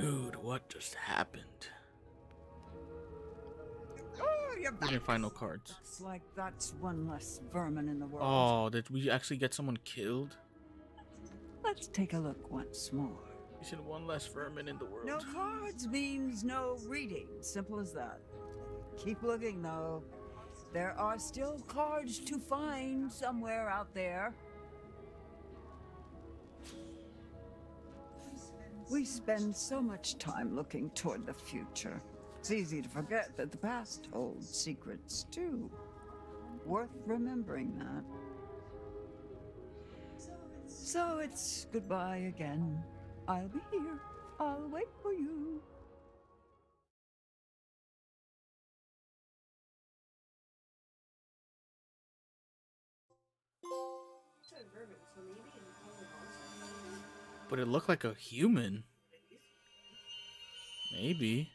Dude, what just happened? Oh, you're back. We didn't find no cards. Looks like that's one less vermin in the world. Oh, did we actually get someone killed? Let's take a look once more. You said one less vermin in the world. No cards means no reading. Simple as that. Keep looking, though. There are still cards to find somewhere out there. We spend so much time looking toward the future. It's easy to forget that the past holds secrets, too. Worth remembering that. So it's goodbye again. I'll be here. I'll wait for you. But it looked like a human. Maybe.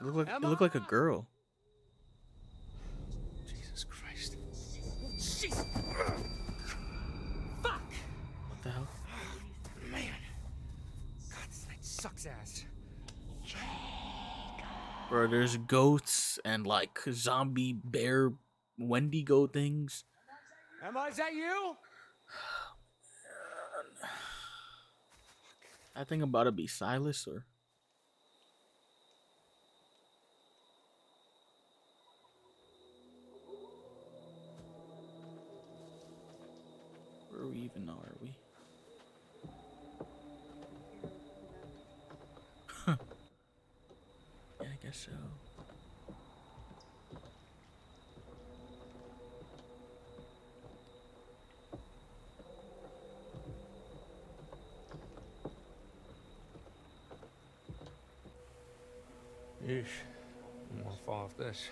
It looked like a girl. Jesus Christ. Jesus. Fuck! What the hell? Man. God, this night sucks ass. Bro, there's goats and like zombie bear Wendigo things. Emma, is that you? I think I'm about to be Silas or... Where are we even now, are we? Huh. Yeah, I guess so. Yeesh, I'm gonna fall off this.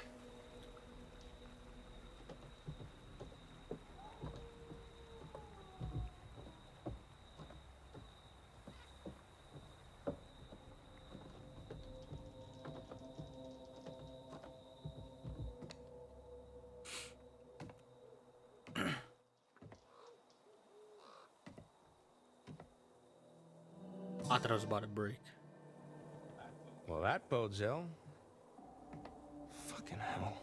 I thought I was about to break. Well, that bodes ill. Fucking hell.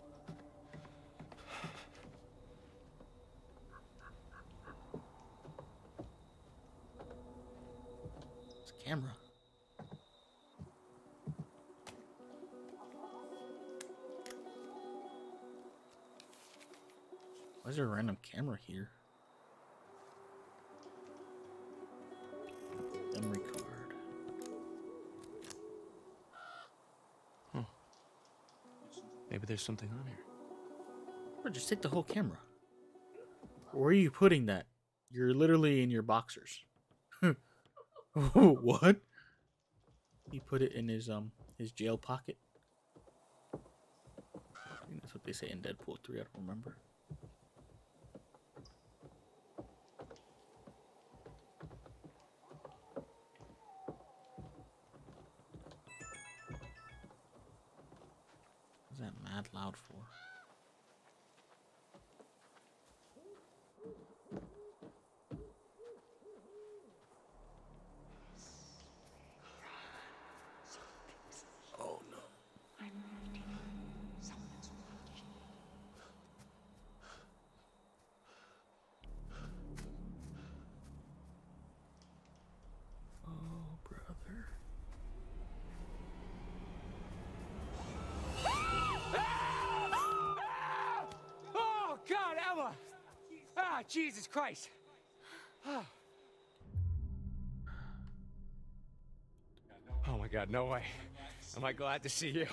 It's a camera. Why is there a random camera here? There's something on here. Or just take the whole camera. Where are you putting that? You're literally in your boxers. What? He put it in his jail pocket. I think that's what they say in Deadpool 3. I don't remember. Loud for. Oh no. I'm hurting. Someone's watching. Oh brother. Jesus Christ! Oh my God, no way. Am I glad to see you?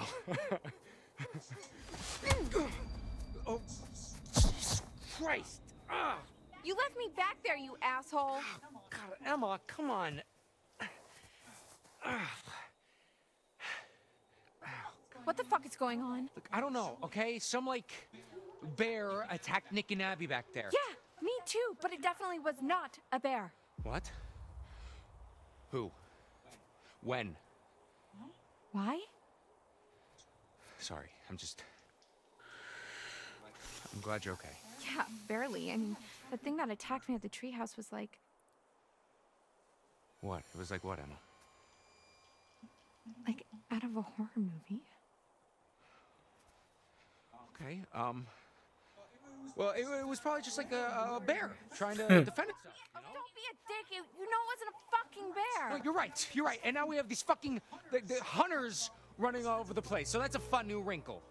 Oh, Jesus Christ! You left me back there, you asshole! God, Emma, come on! What the fuck is going on? Look, I don't know, okay? Some, like, bear attacked Nick and Abby back there. Yeah! Me too, but it definitely was not a bear. What? Who? When? Why? Sorry, I'm glad you're okay. Yeah, barely. I mean, the thing that attacked me at the treehouse was like... What? It was like what, Emma? Like, out of a horror movie. Okay, well, it was probably just like a bear trying to defend itself. You know? Don't be a dick. You know it wasn't a fucking bear. No, you're right. You're right. And now we have these fucking the hunters running all over the place. So that's a fun new wrinkle.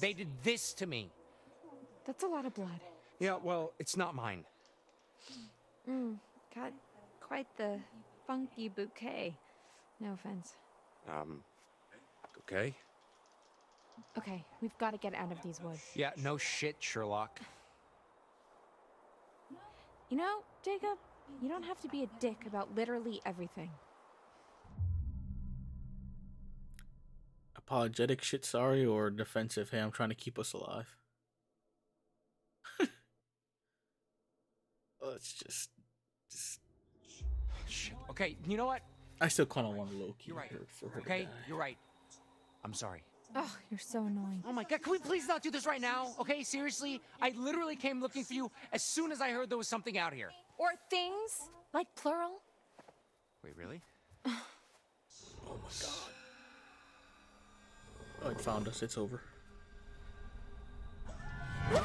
They did this to me. That's a lot of blood. Yeah, well, it's not mine. Got quite the funky bouquet. No offense. Okay. Okay, we've got to get out of these woods. Yeah, no shit, Sherlock. You know, Jacob, you don't have to be a dick about literally everything. Apologetic shit sorry or defensive, hey, I'm trying to keep us alive. Let's just... Shit. Okay, you know what? I still kind of want to low-key her for her. Okay, you're right. I'm sorry. Oh, you're so annoying. Oh my god, can we please not do this right now? Okay, seriously? I literally came looking for you as soon as I heard there was something out here. Or things, like plural. Wait, really? Oh my god. Oh, it found us. It's over. Run!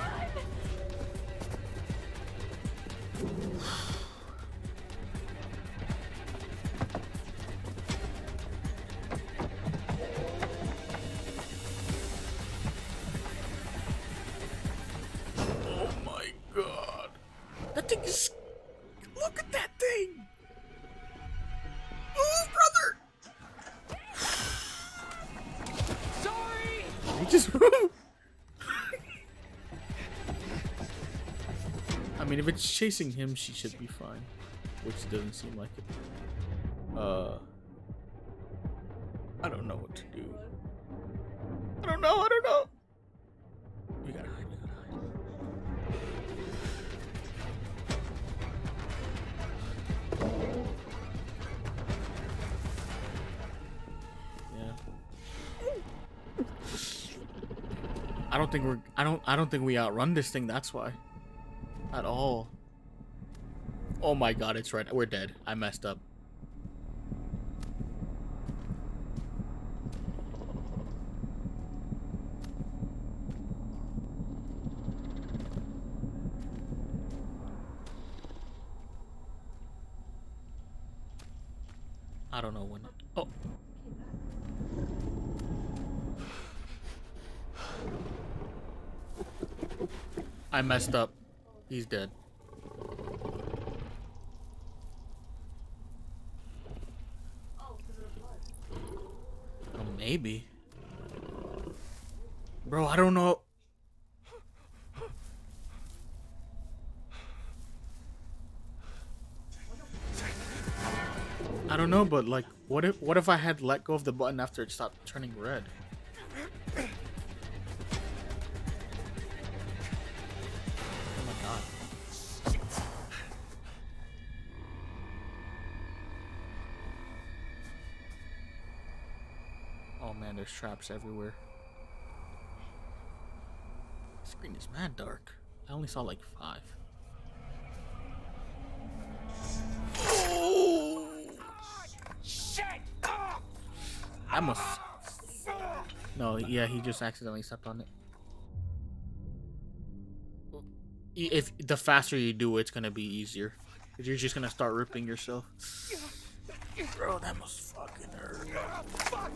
Oh my god. That thing is... Look at that thing! Oh, brother! Just I mean, if it's chasing him, she should be fine, which doesn't seem like it. I don't know what to do. I don't know. We gotta hide. I don't think we're I don't think we outrun this thing, that's why. At all. Oh my god, it's right. We're dead. I messed up. I don't know when. Oh. I messed up. He's dead. Oh, maybe. Bro, I don't know. I don't know, but like, what if I had let go of the button after it stopped turning red? There's traps everywhere. The screen is mad dark. I only saw like 5. Oh, shit. I must. No, yeah, he just accidentally stepped on it. If the faster you do it, it's gonna be easier. If you're just gonna start ripping yourself. Bro, that must fucking hurt. Fuck.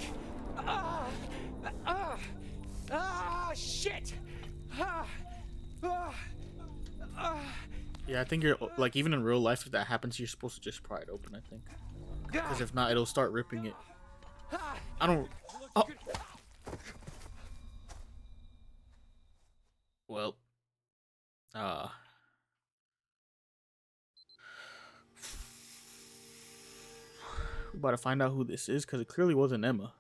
Shit. Yeah, I think you're like, even in real life, if that happens, you're supposed to just pry it open, I think. Because if not, it'll start ripping it. I don't. Oh. Well. We're about to find out who this is because it clearly wasn't Emma.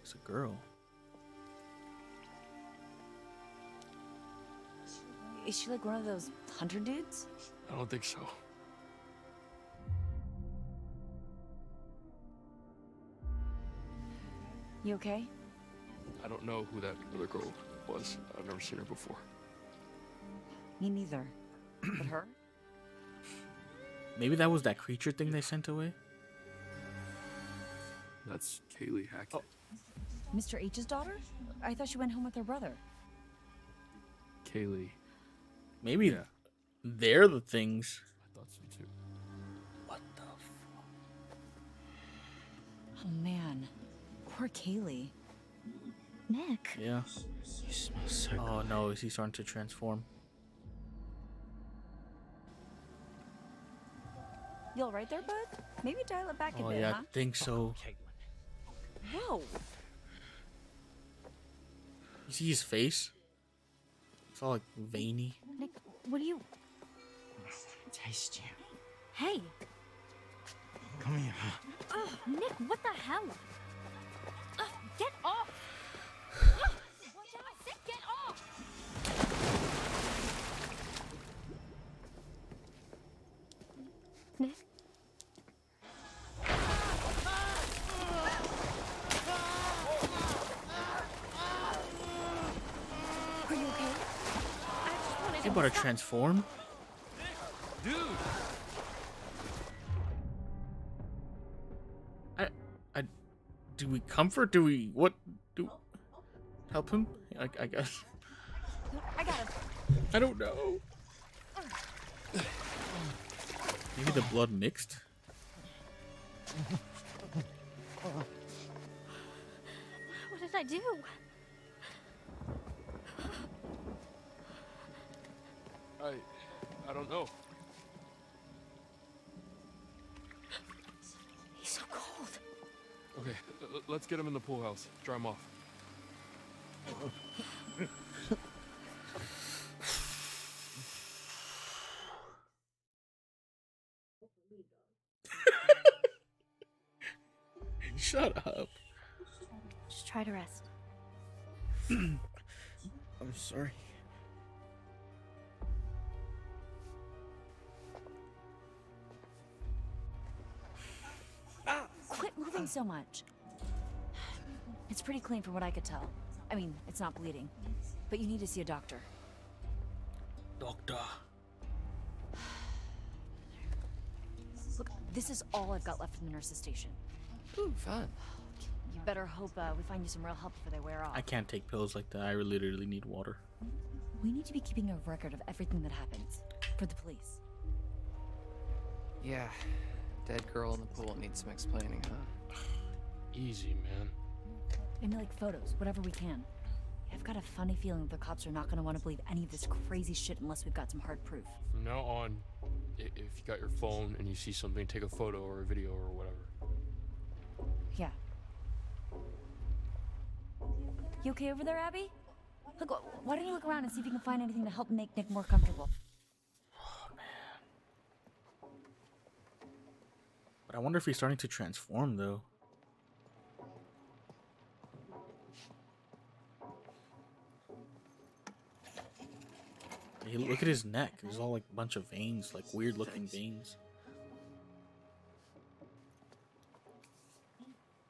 It's a girl. Is she like one of those hunter dudes? I don't think so. You okay? I don't know who that other girl was. I've never seen her before. Me neither. But her? Maybe that was that creature thing they sent away? That's Kaylee Hackett. Oh. Mr. H's daughter? I thought she went home with her brother. Kaylee. Maybe they're the things. I thought so too. What the fuck? Oh man. Poor Kaylee. Nick. Yeah. You smell so good. Oh no, is he starting to transform? You all right there, bud? Maybe dial it back a bit, yeah, huh? I think so. Whoa. You see his face? It's all like veiny. Nick, what are you? Taste you. Hey. Come here. Oh, Nick, what the hell? Get off. Nick? Are you okay? You better transform. Dude. I do we comfort? Do we what? Do help him? I guess. I got him. I don't know. Maybe the blood mixed? What did I do? I don't know. He's so cold. Okay, let's get him in the pool house. Dry him off. Shut up. Just try to rest. I'm sorry. Quit moving so much. It's pretty clean from what I could tell. I mean, it's not bleeding. But you need to see a doctor. Doctor. Look, this is all I've got left from the nurse's station. Ooh, fun. You better hope we find you some real help before they wear off. I can't take pills like that. I literally need water. We need to be keeping a record of everything that happens for the police. Yeah, dead girl in the pool needs some explaining, huh? Easy, man. And like photos, whatever we can. I've got a funny feeling that the cops are not going to want to believe any of this crazy shit unless we've got some hard proof. From now on, if you got your phone and you see something, take a photo or a video or whatever. Yeah. You okay over there, Abby? Look, why don't you look around and see if you can find anything to help make Nick more comfortable? Oh, man. But I wonder if he's starting to transform, though. Hey, look at his neck. There's all like a bunch of veins, like weird-looking veins.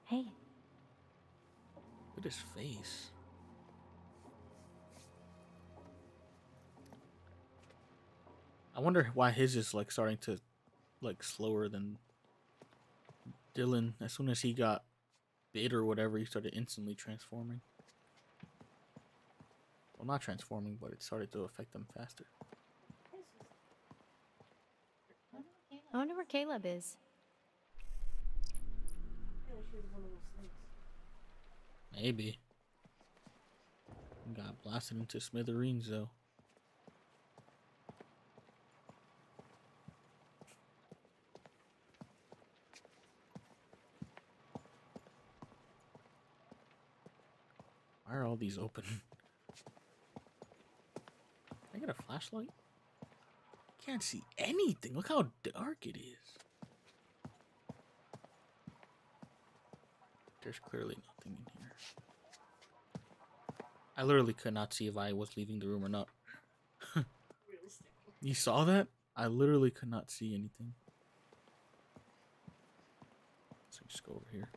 Hey. Look at his face. I wonder why his is like starting to like slower than Dylan. As soon as he got bit or whatever, he started instantly transforming. Well, not transforming, but it started to affect them faster. I wonder where Caleb is. Maybe. Got blasted into smithereens, though. Why are all these open? I got a flashlight? Can't see anything. Look how dark it is. There's clearly nothing in here. I literally could not see if I was leaving the room or not. You saw that? I literally could not see anything. So just go over here.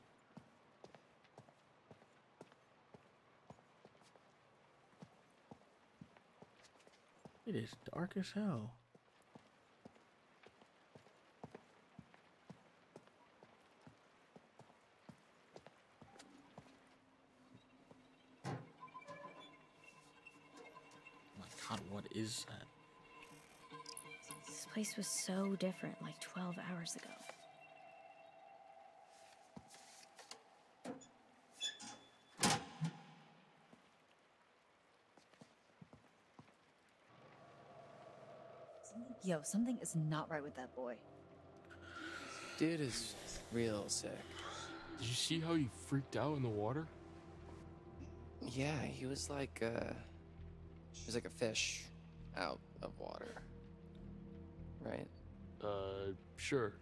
It is dark as hell. What is that? This place was so different like 12 hours ago. Yo, something is not right with that boy. Dude is real sick. Did you see how he freaked out in the water? Yeah, he was like, he's like a fish out of water, right? Sure.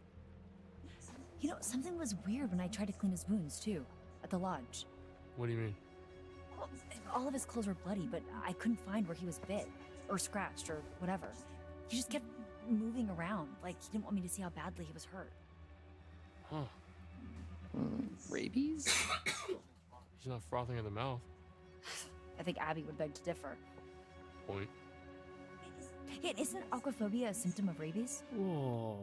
You know, something was weird when I tried to clean his wounds, too, at the lodge. What do you mean? Well, all of his clothes were bloody, but I couldn't find where he was bit, or scratched, or whatever. He just kept moving around, like he didn't want me to see how badly he was hurt. Huh. Rabies? He's not frothing at the mouth. I think Abby would beg to differ. Point. Hey, isn't aquaphobia a symptom of rabies? Whoa.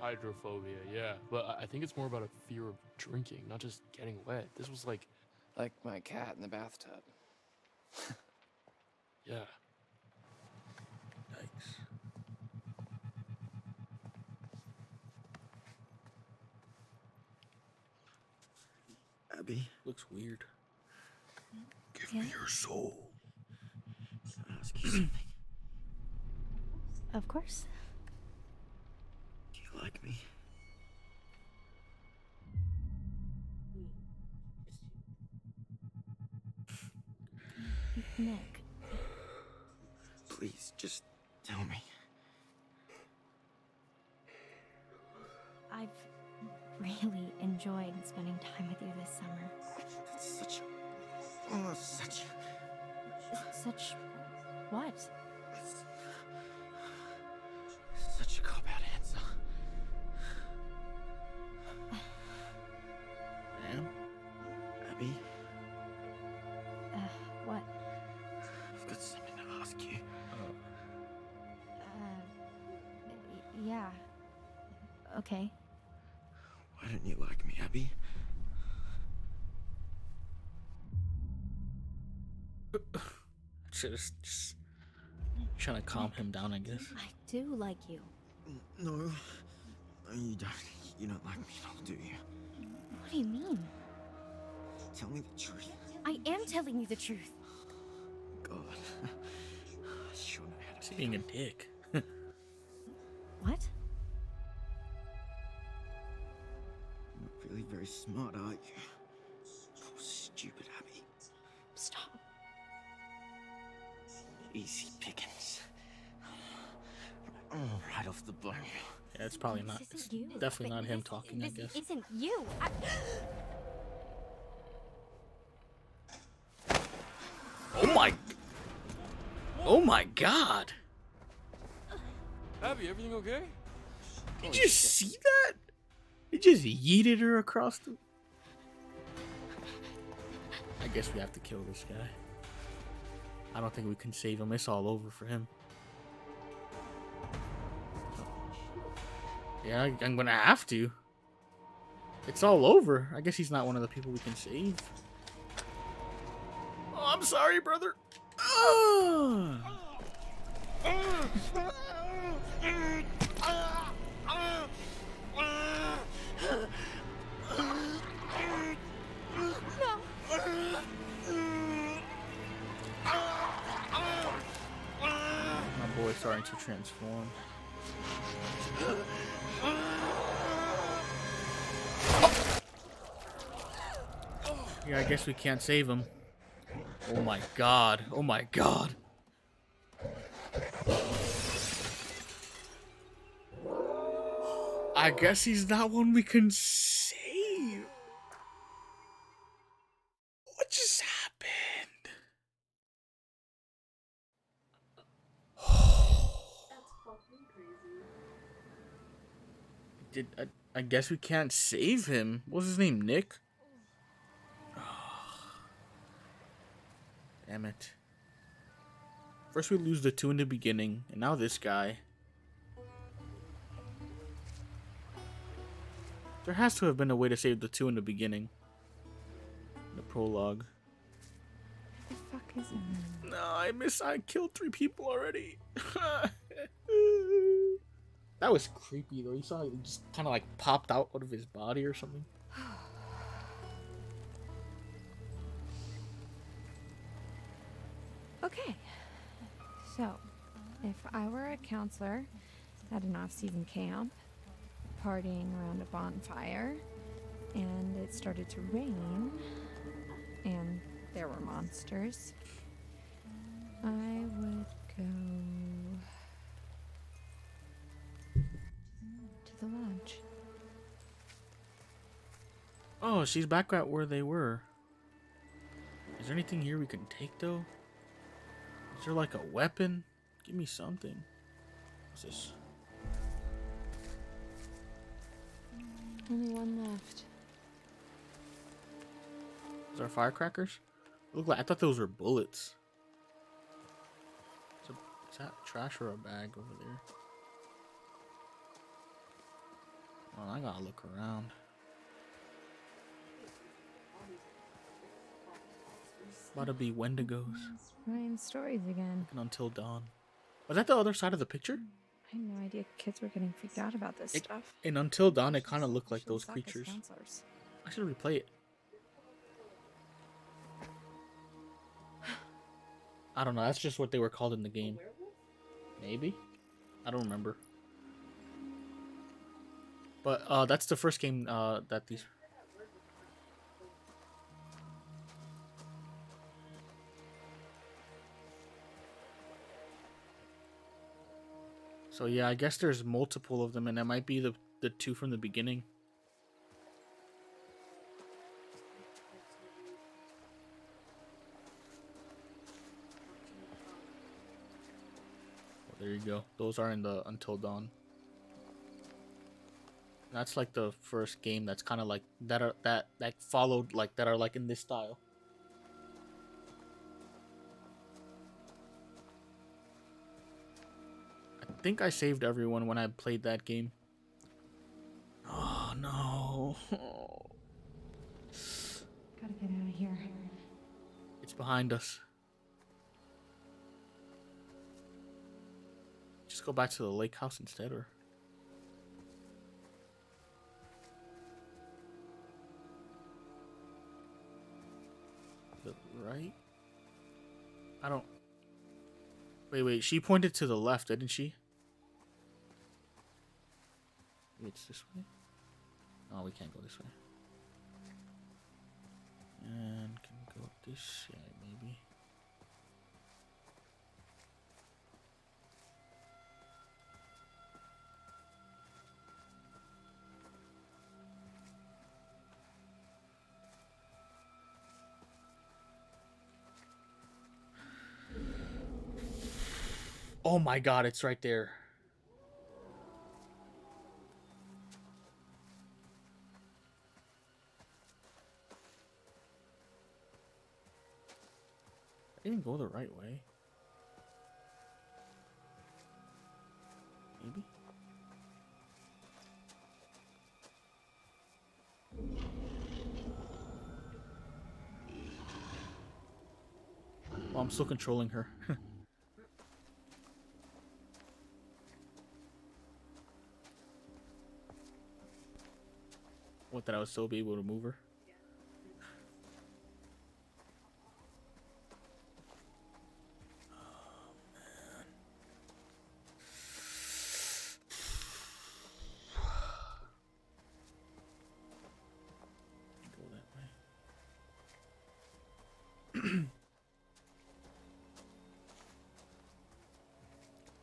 Hydrophobia, yeah. But I think it's more about a fear of drinking, not just getting wet. This was like... like my cat in the bathtub. Yeah. Yikes. Abby, looks weird. Give me your soul. Of course. Do you like me? Nick. Please, just tell me. I've really enjoyed spending time with you this summer. That's such a... oh, such a... such... what? Such a cop-out answer. Ma'am? Abby? What? I've got something to ask you. Yeah. Okay. Why don't you like me, Abby? Just... trying to calm him down, I guess. I do like you. No, you don't. You don't like me at all, do you? What do you mean? Tell me the truth. I am telling you the truth. God, I sure know how to being a dick. What? You're really very smart, aren't you? Oh, stupid Abby. Stop. Easy pickings. Right off the bone. Yeah, it's probably not. It's definitely not him talking, I guess. This isn't you. Oh my. Oh my God. Abby, everything okay? Did you see that? It just yeeted her across the. I guess we have to kill this guy. I don't think we can save him. It's all over for him. Yeah, I'm gonna have to. It's all over. I guess he's not one of the people we can save. Oh, I'm sorry, brother. Oh. Starting to transform. Yeah, I guess we can't save him. Oh my God. Oh my God. I guess he's not one we can save. What just happened? Did, I guess we can't save him. What's his name? Nick? Oh. Damn it. First we lose the two in the beginning, and now this guy. There has to have been a way to save the two in the beginning. The prologue. What the fuck is it? No, I killed 3 people already. That was creepy though. You saw it just kind of like popped out of his body or something. Okay. So, if I were a counselor at an off-season camp, partying around a bonfire, and it started to rain, and there were monsters, I would go to the lodge. Oh, she's back at where they were. Is there anything here we can take, though? Is there like a weapon? Give me something. What's this? Only one left. Those are firecrackers? Look like I thought those were bullets. Is that trash or a bag over there? Well, I gotta look around. About to be Wendigos. It's Ryan's stories again. And Until Dawn. Was that the other side of the picture? I had no idea kids were getting freaked out about this stuff. And Until Dawn, it kind of looked like those creatures. I should replay it. I don't know. That's just what they were called in the game. Maybe? I don't remember. But that's the first game that these... So yeah, I guess there's multiple of them, and that might be the two from the beginning. Well, there you go. Those are in the Until Dawn. That's like the first game that's kind of like that followed like that are like in this style. I think I saved everyone when I played that game. Oh no. Oh. Gotta get out of here. It's behind us. Just go back to the lake house instead, or the right? I don't wait, she pointed to the left, didn't she? It's this way. Oh, we can't go this way. And can we go up this side, maybe. Oh my God, it's right there. I didn't go the right way. Maybe? Well, I'm still controlling her. What, that I would still be able to move her?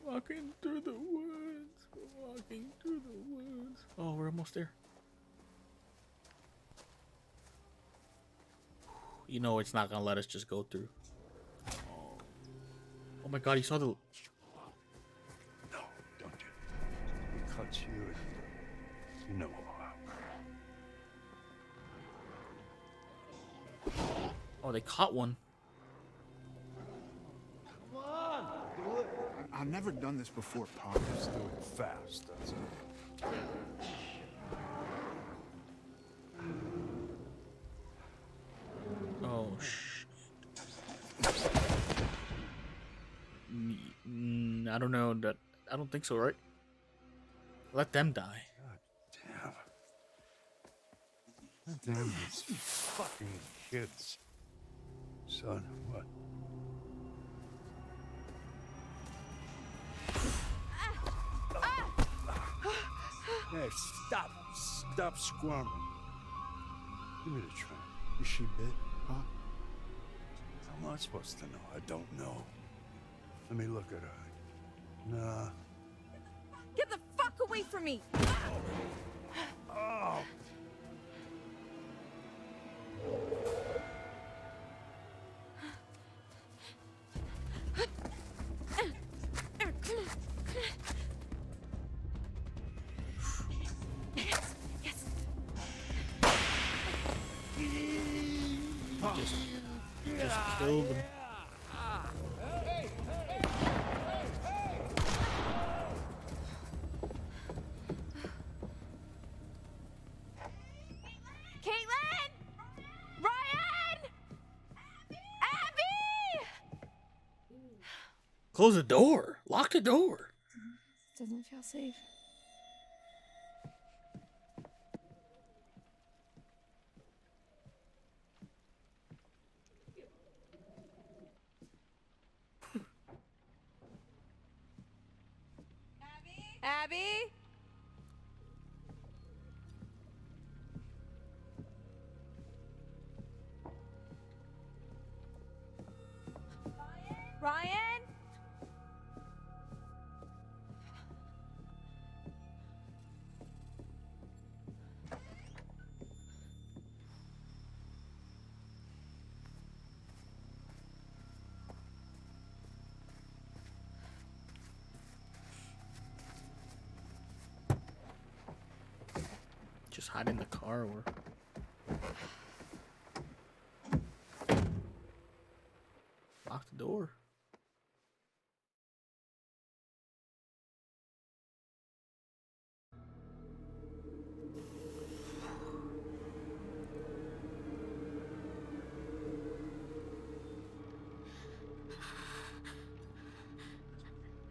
Walking through the woods. Oh, we're almost there. You know it's not gonna let us just go through. Oh my God, you saw the... No, don't do it. It cuts you if you know all out. Oh, they caught one. Come on! I've never done this before, Parker. Just do it fast, that's it. Oh, shit. I don't know that. I don't think so, right? Let them die. God damn. Damn these fucking kids. Son, what? Hey, stop. Stop squirming. Give me the try. Is she bit? Huh? I'm not supposed to know. I don't know. Let me look at her. Nah. Get the fuck away from me! Oh. Oh. Close the door. Lock the door. Doesn't feel safe. Abby? Abby? Ryan? Ryan? Just hide in the car or... Lock the door.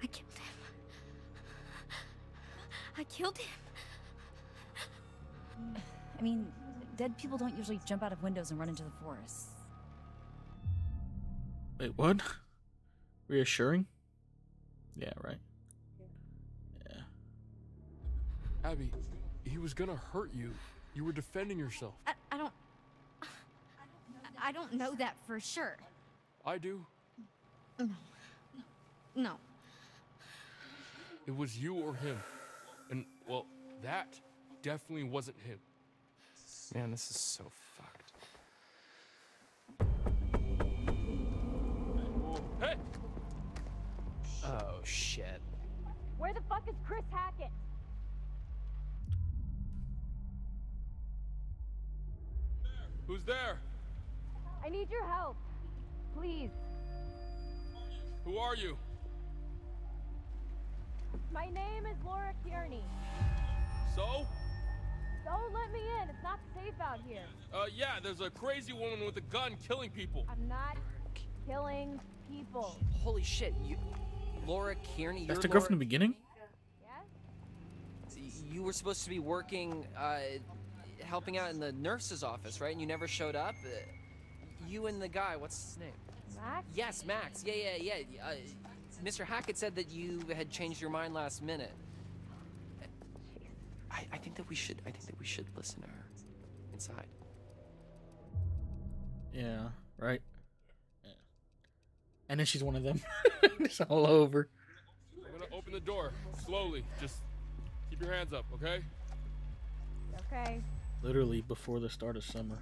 I killed him. I killed him. I mean, dead people don't usually jump out of windows and run into the forest. Wait, what? Reassuring? Yeah, right. Yeah. Abby, he was gonna hurt you. You were defending yourself. I don't know that for sure. I do. No. It was you or him. And, well, that definitely wasn't him. Man, this is so fucked. Hey! Oh, shit. Where the fuck is Chris Hackett? Who's there? I need your help. Please. Who are you? My name is Laura Kearney. So? Don't let me in. It's not safe out here. Yeah, there's a crazy woman with a gun killing people. I'm not killing people. Holy shit, you... Laura Kearney, that's the girl from the beginning? Yes? You were supposed to be working, helping out in the nurse's office, right? And you never showed up? You and the guy, what's his name? Max? Yes, Max. Yeah. Mr. Hackett said that you had changed your mind last minute. I think that we should listen to her inside. Yeah, right. Yeah. And then she's one of them. It's all over. I'm gonna open the door slowly. Just keep your hands up, okay? Okay. Literally before the start of summer.